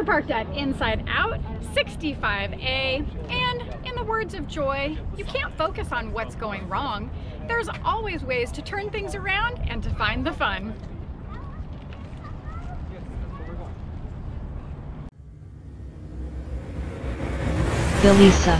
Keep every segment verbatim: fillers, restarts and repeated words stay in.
We're parked at Inside Out, sixty-five A, and in the words of Joy, you can't focus on what's going wrong. There's always ways to turn things around and to find the fun. Bill Lisa.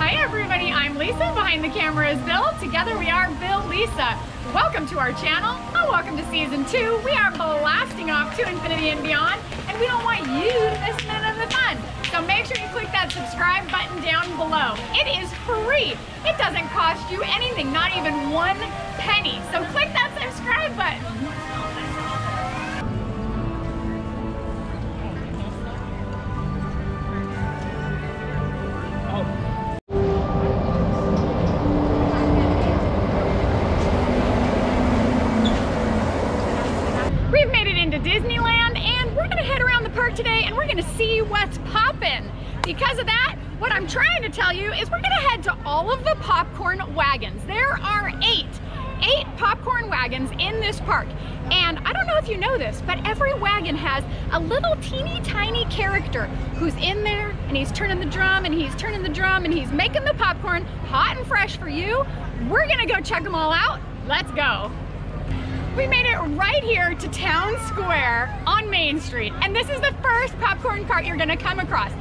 Hi everybody, I'm Lisa. Behind the camera is Bill. Together we are Bill Lisa. Welcome to our channel. Oh, welcome to season two. We are blasting off to infinity and beyond, and we don't want you to miss none of the fun. So make sure you click that subscribe button down below. It is free. It doesn't cost you anything, not even one penny. So click that subscribe button. We've made it into Disneyland, and we're gonna head around the park today, and we're gonna see what's poppin'. Because of that, what I'm trying to tell you is we're gonna head to all of the popcorn wagons. There are eight, eight popcorn wagons in this park. And I don't know if you know this, but every wagon has a little teeny tiny character who's in there, and he's turning the drum, and he's turning the drum, and he's making the popcorn hot and fresh for you. We're gonna go check them all out. Let's go. We made it right here to Town Square on Main Street, and this is the first popcorn cart you're gonna come across.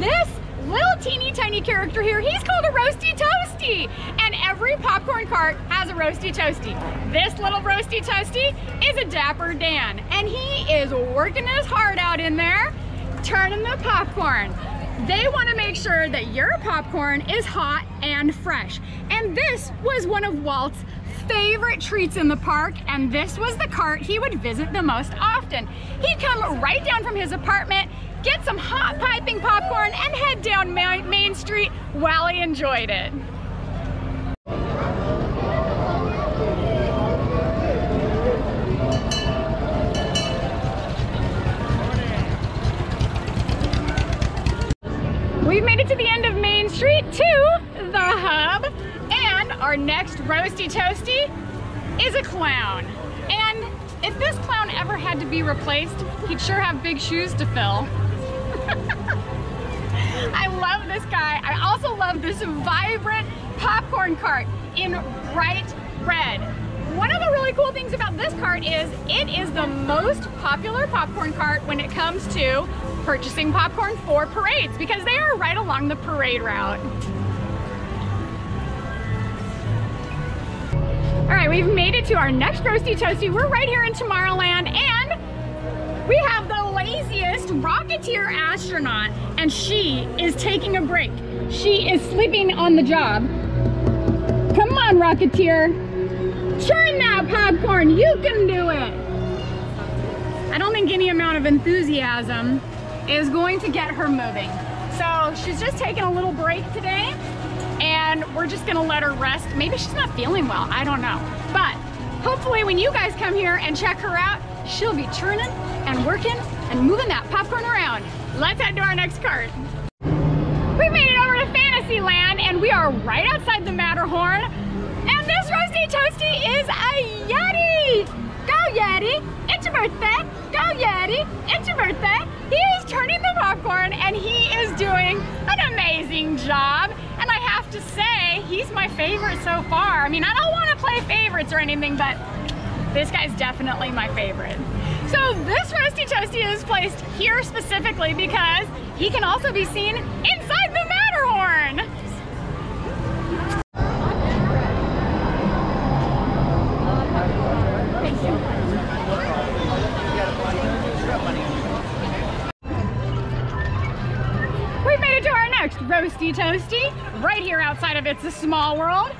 This little teeny tiny character here, he's called a Roastie Toastie, and every popcorn cart has a Roastie Toastie. This little Roastie Toastie is a Dapper Dan, and he is working his heart out in there, turning the popcorn. They want to make sure that your popcorn is hot and fresh. And this was one of Walt's favorite treats in the park, and this was the cart he would visit the most often. He'd come right down from his apartment, get some hot piping popcorn, and head down Main Street while he enjoyed it. We've made it to the end of Main Street to the Hub, and our next Roastie Toastie is a clown. And if this clown ever had to be replaced, he'd sure have big shoes to fill. I love this guy. I also love this vibrant popcorn cart in bright red. One of the really cool things about this cart is it is the most popular popcorn cart when it comes to purchasing popcorn for parades, because they are right along the parade route. All right, we've made it to our next Roastie Toastie. We're right here in Tomorrowland, and we have the laziest Rocketeer astronaut, and she is taking a break. She is sleeping on the job. Come on, Rocketeer. Churn that popcorn, you can do it. I don't think any amount of enthusiasm is going to get her moving. So she's just taking a little break today, and we're just gonna let her rest. Maybe she's not feeling well, I don't know. But hopefully when you guys come here and check her out, she'll be churning and working and moving that popcorn around. Let's head to our next cart. We made it over to Fantasyland, and we are right outside the Matterhorn. And this Roastie Toastie is a Yeti. Go Yeti, it's your birthday. Go Yeti, it's your birthday. He is turning the popcorn, and he is doing an amazing job. And I have to say, he's my favorite so far. I mean, I don't want to play favorites or anything, but this guy's definitely my favorite. So this Roastie Toastie is placed here specifically because he can also be seen inside the Matterhorn. Roastie Toastie, right here outside of It's a Small World.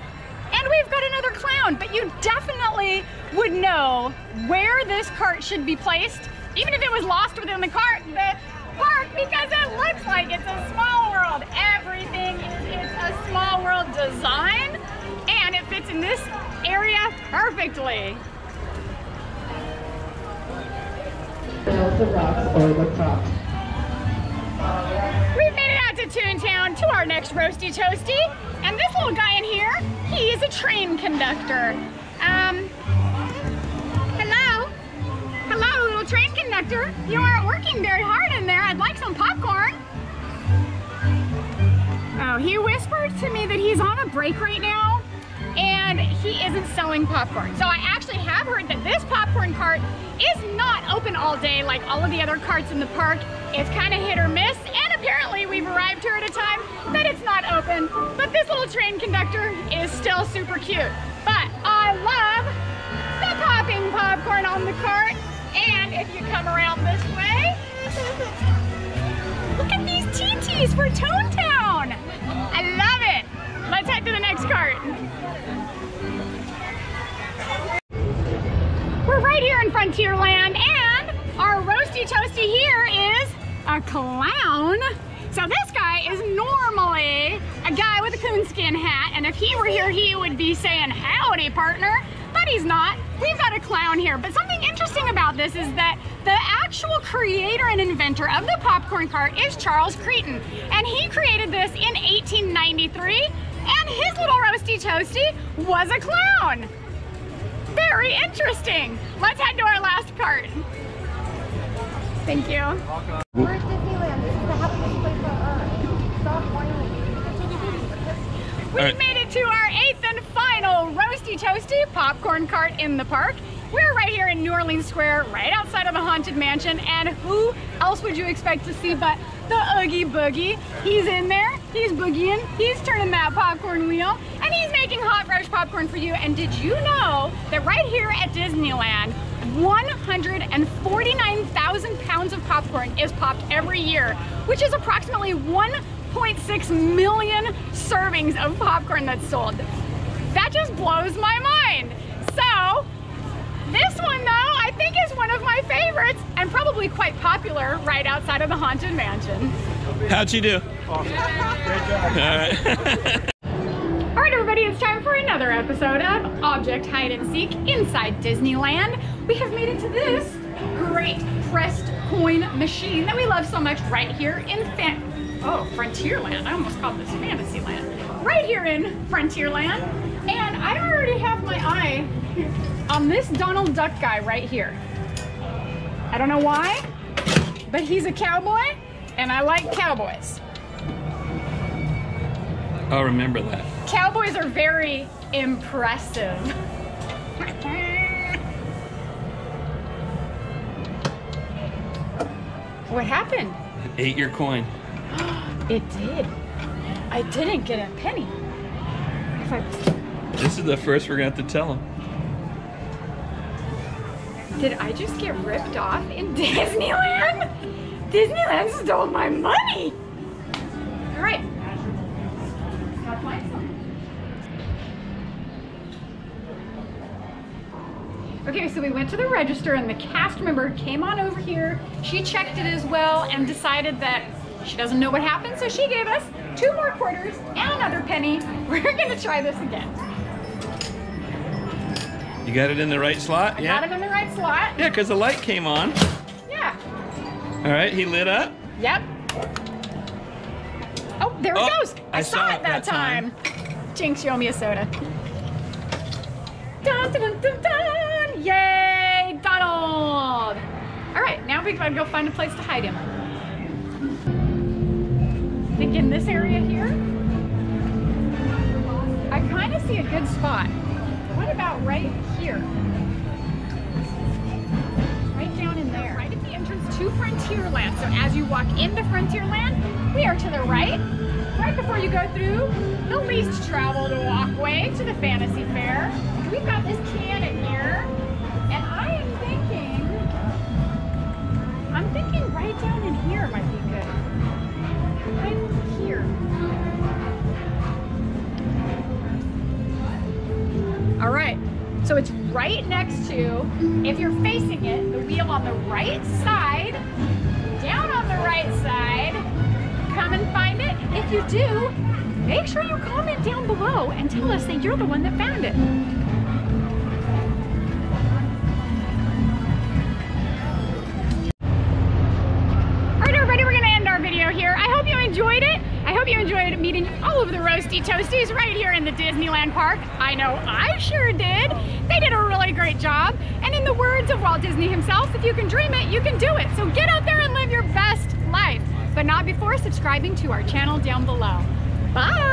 And we've got another clown, but you definitely would know where this cart should be placed, even if it was lost within the cart, the park, because it looks like It's a Small World. Everything is It's a Small World design, and it fits in this area perfectly. The rocks or the props. We've made it out to Toontown to our next Roastie Toastie, and this little guy in here, he is a train conductor. Um, hello, hello, little train conductor. Doctor, you aren't working very hard in there. I'd like some popcorn. Oh, he whispered to me that he's on a break right now and he isn't selling popcorn. So I actually have heard that this popcorn cart is not open all day like all of the other carts in the park. It's kind of hit or miss, and apparently we've arrived here at a time that it's not open, but this little train conductor is still super cute. But I love the popping popcorn on the cart, and if you come around this way, look at these T Ts for Toontown. I love it. Let's head to the next cart. We're right here in Frontierland, and our Roastie Toastie here is a clown. So this guy is normally a guy with a coonskin hat, and if he were here, he would be saying, howdy, partner, but he's not. We've got a clown here, but something interesting about this is that the actual creator and inventor of the popcorn cart is Charles Creighton, and he created this in eighteen ninety-three, and his little Roastie Toastie was a clown. Very interesting. Let's head to our last cart. Thank you. We're at Disneyland. This is the happiest place on earth. Stop whining. We've made it to our eighth and final Roastie Toastie popcorn cart in the park. We're right here in New Orleans Square, right outside of the Haunted Mansion, and who else would you expect to see but the Oogie Boogie? He's in there, he's boogieing, he's turning that popcorn wheel, and he's making hot fresh popcorn for you. And did you know that right here at Disneyland, one hundred forty-nine thousand pounds of popcorn is popped every year, which is approximately one point six million servings of popcorn that's sold. That just blows my mind. So this one though, I think is one of my favorites and probably quite popular right outside of the Haunted Mansion. How'd you do? Awesome. Yeah. Great job. All right. All right, everybody, it's time for another episode of Object Hide and Seek inside Disneyland. We have made it to this great pressed coin machine that we love so much right here in Fan oh, Frontierland. I almost called this Fantasyland. Right here in Frontierland. And I already have my eye on this Donald Duck guy right here. I don't know why, but he's a cowboy and I like cowboys. I'll remember that. Cowboys are very impressive. What happened? It ate your coin. It did. I didn't get a penny. If I... This is the first we're gonna have to tell him. Did I just get ripped off in Disneyland? Disneyland stole my money. All right. Okay, so we went to the register and the cast member came on over here. She checked it as well and decided that she doesn't know what happened, so she gave us two more quarters and another penny. We're gonna try this again. You got it in the right slot? I yeah. Got it in the right slot. Yeah, because the light came on. Yeah. All right, he lit up. Yep. Oh, there oh, it goes. I, I saw, saw it that, that time. time. Jinx, you owe me a soda. Dun, dun, dun, dun. Yay, Donald! All right, now we gotta go find a place to hide him. I think in this area here, I kind of see a good spot. What about right here? Right down in there, right at the entrance to Frontierland. So as you walk into Frontierland, we are to the right, right before you go through the least traveled walkway to the Fantasy Fair. We've got this cannon here. And I am thinking, I'm thinking right down in here might be good. Right here. All right, so it's right next to, if you're facing it, the wheel on the right side, down on the right side, come and find it. If you do, make sure you comment down below and tell us that you're the one that found it. Enjoyed it. I hope you enjoyed meeting all of the Roastie Toasties right here in the Disneyland Park. I know I sure did. They did a really really great job. And in the words of Walt Disney himself, if you can dream it, you can do it. So get out there and live your best life, but not before subscribing to our channel down below. Bye.